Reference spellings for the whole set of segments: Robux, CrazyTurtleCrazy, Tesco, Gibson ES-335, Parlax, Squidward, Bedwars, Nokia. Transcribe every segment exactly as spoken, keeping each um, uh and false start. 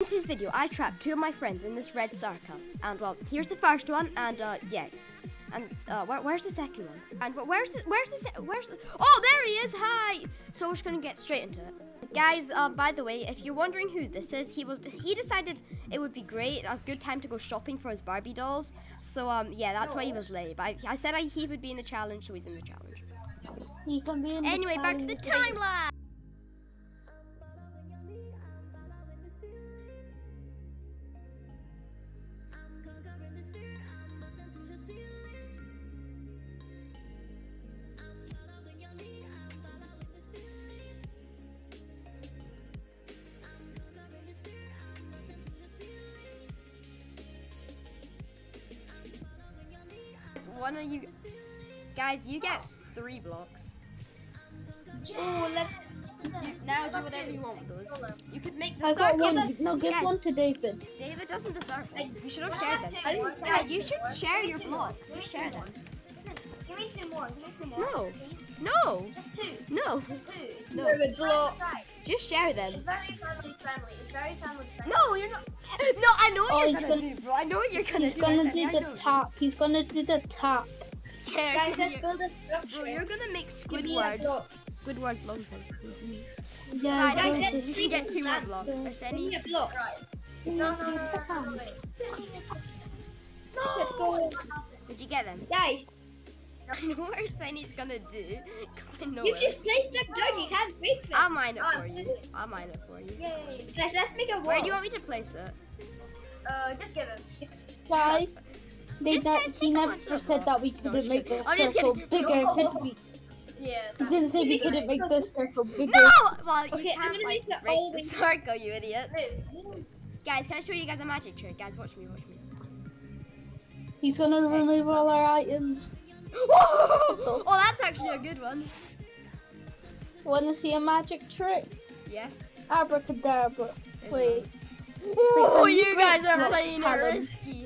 In today's video, I trapped two of my friends in this red circle. And, well, here's the first one, and, uh, yeah. And, uh, where, where's the second one? And, where's the, where's the, where's the, oh, there he is, hi! So we're just gonna get straight into it. Guys, um, by the way, if you're wondering who this is, he was, he decided it would be great, a good time to go shopping for his Barbie dolls. So, um, yeah, that's why he was late. But I, I said I, he would be in the challenge, so he's in the challenge. He can be in the anyway, challenge. Back to the timeline! One of you guys, you get three blocks. Oh, let's you, now do whatever you want with those. You could make the circle. One. No, give guys, one to David. David doesn't deserve it. We should have shared them. I didn't, yeah, you should share your blocks. Just share them. Give me two more. Give me two more. No. Please. No. Just two. No. Just two. No. David's blocks. Just share them. It's very family friendly. It's very family friendly. No, you're not. No, I know what oh, you're gonna, gonna do, bro. I know what you're gonna he's do. Gonna do he's gonna do the top. He's gonna do the top. Guys, let's build a structure. Bro, you're gonna make Squidward. Squidward's long thing. Mm-hmm. Yeah. Right, guys, let's three get two more blocks. Give me a block. Right. No, no, no, no, no, wait. No. Let's go. Did you get them, guys? I know what Arsene's gonna do, because I know you it. Just placed a jug, you can't make it. I'll mine it oh, for you. Serious? I'll mine it for you. Yay. Guys, let's make a wall. Where do you want me to place it? Uh, just give it. Guys, they that, he never said that we couldn't make the circle bigger, could we? Yeah. He didn't say we couldn't make the circle bigger. No! Well, you okay, can't like, make, make the circle, you idiots. Guys, can I show you guys a magic trick? Guys, watch me, watch me. He's gonna okay, remove so. all our items. Whoa! Oh, that's actually a good one. Wanna see a magic trick? Yeah. Abracadabra. There's Wait. Oh, you guys are playing it risky.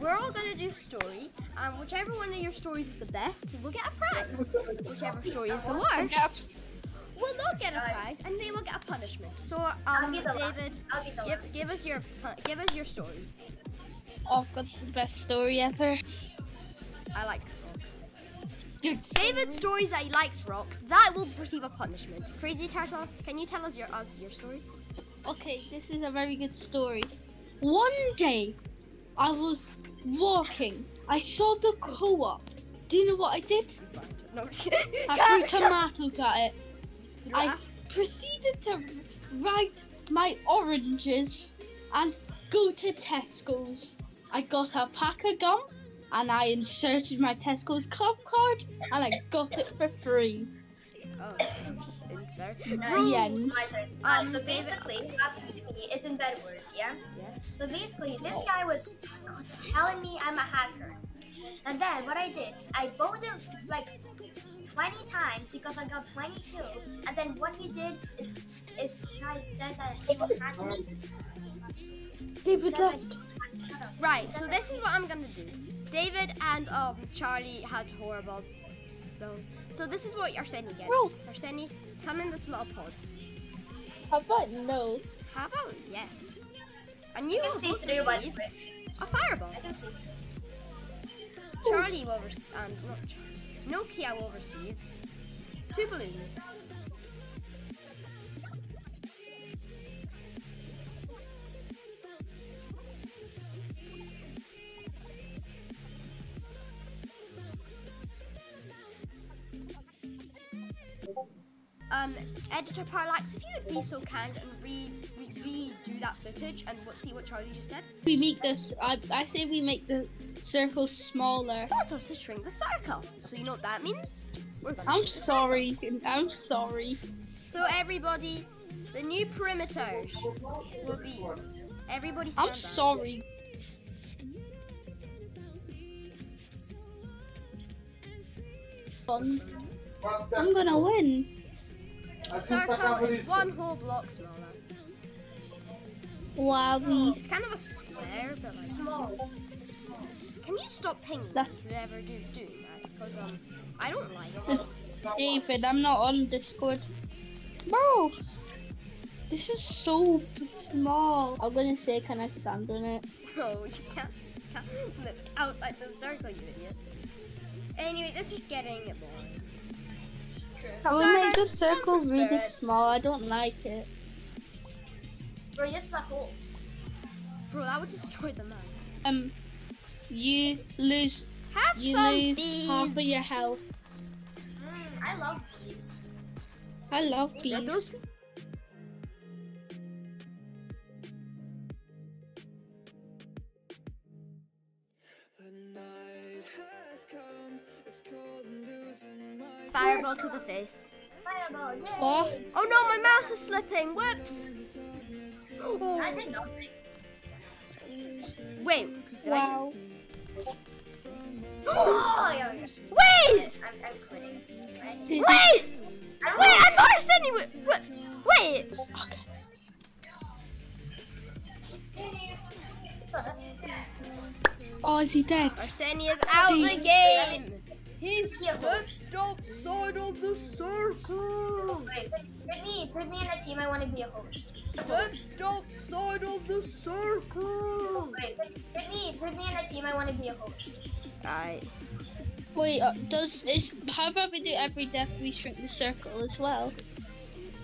We're all gonna do story, and um, whichever one of your stories is the best, will get a prize. Whichever story is the worst, we'll not get a prize, and they will get a punishment. So, um, I'll be the David, I'll be the give, give us your give us your story. I've got the best story ever. I like rocks. Dude, David's stories that he likes rocks. That will receive a punishment. Crazy Turtle, can you tell us your us your story? Okay, this is a very good story. One day, I was walking, I saw the co-op. Do you know what I did? No, I threw tomatoes at it. I proceeded to ride my oranges and go to Tesco's. I got a pack of gum and I inserted my Tesco's club card and I got it for free. Oh, there. No, yeah. My turn. Um, so basically, what happened to me is in Bedwars, yeah? yeah? So basically, this guy was telling me I'm a hacker. And then what I did, I bowed him like twenty times because I got twenty kills. And then what he did is, is tried said that he was hacking. David left. Right, so this is what I'm gonna do. David and um Charlie had horrible souls. So this is what Arsene gets. No. Arsene, come in this little pod. How about no? How about yes? And you, you can see through one. A fireball. I can see. Charlie will receive. Um, not Charlie. Nokia will receive two balloons. Um, Editor Parlax, if you would be so kind and re, re redo that footage and see what Charlie just said. We make this. I, I say we make the circle smaller. That's us to shrink the circle. So you know what that means. We're I'm sorry. I'm sorry. So everybody, the new perimeter will be Everybody stand I'm sorry. Up. I'm gonna win. Sarah is one whole block smaller. Wow, oh, it's kind of a square, but like small. small. Can you stop pinging me whoever is doing that? Because um, I don't like it. David, I'm not on Discord. Bro, this is so small. I'm gonna say, can I stand on it? No, you can't stand on it. It's outside the circle, you idiot. Anyway, this is getting boring. Can we make the circle really small? I don't like it. Bro, just black holes. Bro, that would destroy the map. Um, you lose. Have you some lose bees. Half of your health. Mm, I love bees. I love bees. Fireball to the face. Fireball, yeah. Oh. Oh no, my mouse is slipping. Whoops. Ooh. I did nothing. Wait. Wow. Oh, yeah, yeah. Wait. I'm, I'm quitting. Wait. Wait. I lost anyway. Wait. Okay. Oh, is he dead? Arsenia's out of the game! He steps outside of the circle! Wait, put me, put me in a team, I want to be a host. Steps outside of the circle! Wait, put me, put me in a team, I want to be a host. Alright. Wait, uh, does, is, how about we do every death we shrink the circle as well?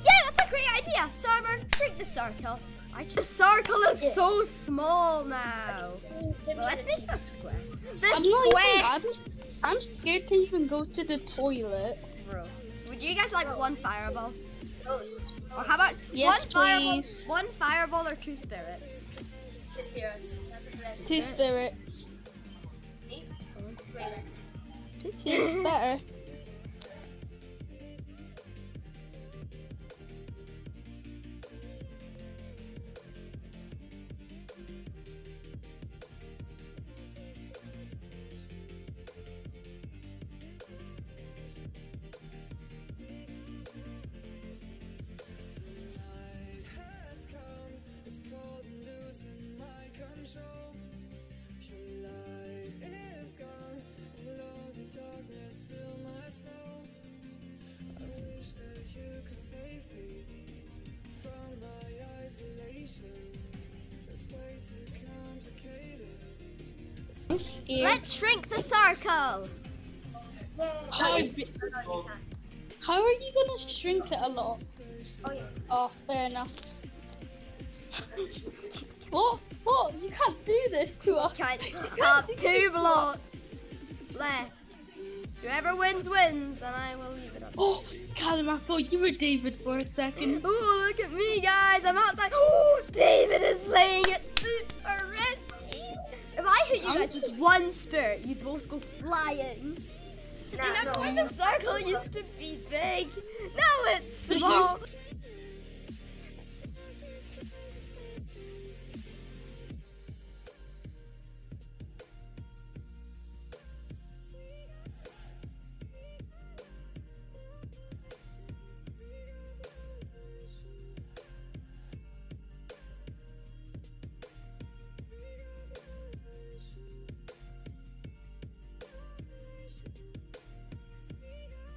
Yeah, that's a great idea! Sarmer, shrink the circle. I just, the circle is yeah. so small now. Well, let's make the square. The I'm square. Even, I'm, I'm scared to even go to the toilet. Bro, would you guys like Bro. one fireball? Ghost. Or how about yes, one please. fireball, one fireball, or two spirits? Two spirits. That's a good two spirits. spirits. See, it's way better. See, it's better. I'm scared. Let's shrink the circle! How, how are you gonna shrink it a lot? Oh, yeah. Oh, fair enough. What? What? You can't do this to us. You can't, you can't up do two blocks left. Whoever wins, wins, and I will leave it up. Oh, Callum, I thought you were David for a second. Oh, look at me, guys. I'm outside. Oh, David is playing it super risky. If I hit you I'm guys just... with one spirit, you'd both go flying. Nah, Remember no, when the circle used to be big? Now it's small.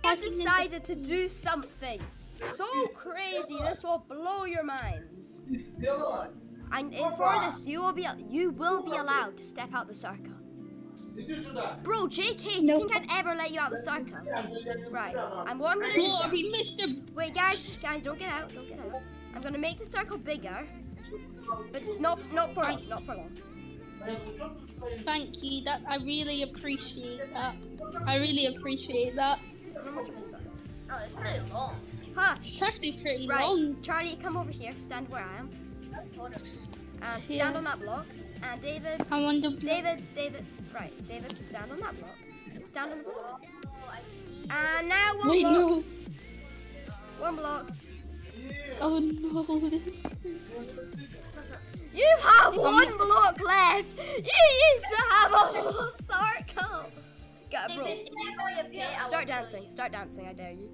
I decided to do something so crazy. This will blow your minds. It's still on. And for this, you will be you will be allowed to step out the circle. Bro, J K, do no. you think I'd ever let you out the circle? Right. I'm what I'm gonna do. I'll be Mister Wait, guys, guys, don't get out, don't get out. I'm gonna make the circle bigger, but not not for long, not for long. Thank you. That I really appreciate that. I really appreciate that. Oh, it's pretty long. Huh? It's actually pretty right. long. Charlie, come over here. Stand where I am. And stand yeah. on that block. And David. I want the block. David, David. Right. David, stand on that block. Stand on the block. Oh, I see. And now one Wait, block. No. One block. Yeah. Oh no. You have one block left. You used to have a whole circle. Get a bro. Start dancing. Start dancing. I dare you.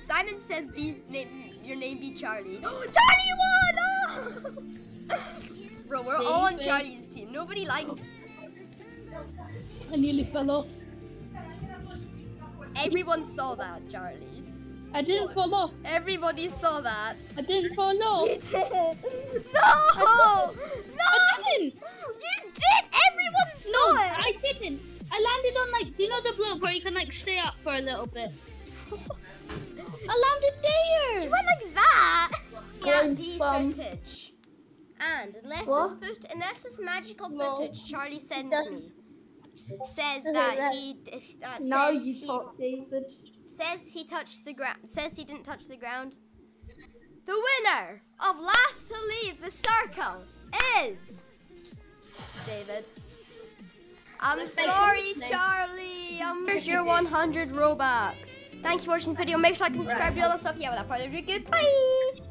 Simon says, "Be name, your name be Charlie." Charlie won! Oh! Bro, we're all on Charlie's team. Nobody likes. I nearly fell off. Everyone saw that, Charlie. I didn't fall off. Everybody saw that. I didn't fall off. You did. No! I didn't. No! I didn't. You did. Everyone saw no, it. I didn't. I landed on like, do you know the block where you can like stay up for a little bit? I landed there! You went like that! P M P footage. And unless what? this foot, unless this magical no. footage Charlie sends That's... me says that, that he uh, now says you he, talk, David. says he touched the ground says he didn't touch the ground. The winner of last to leave the circle is David. I'm That's sorry, Charlie. I'm here's your one hundred Robux. Thank you for watching the video. Make sure to like and subscribe to all that stuff. Yeah, without further ado, goodbye.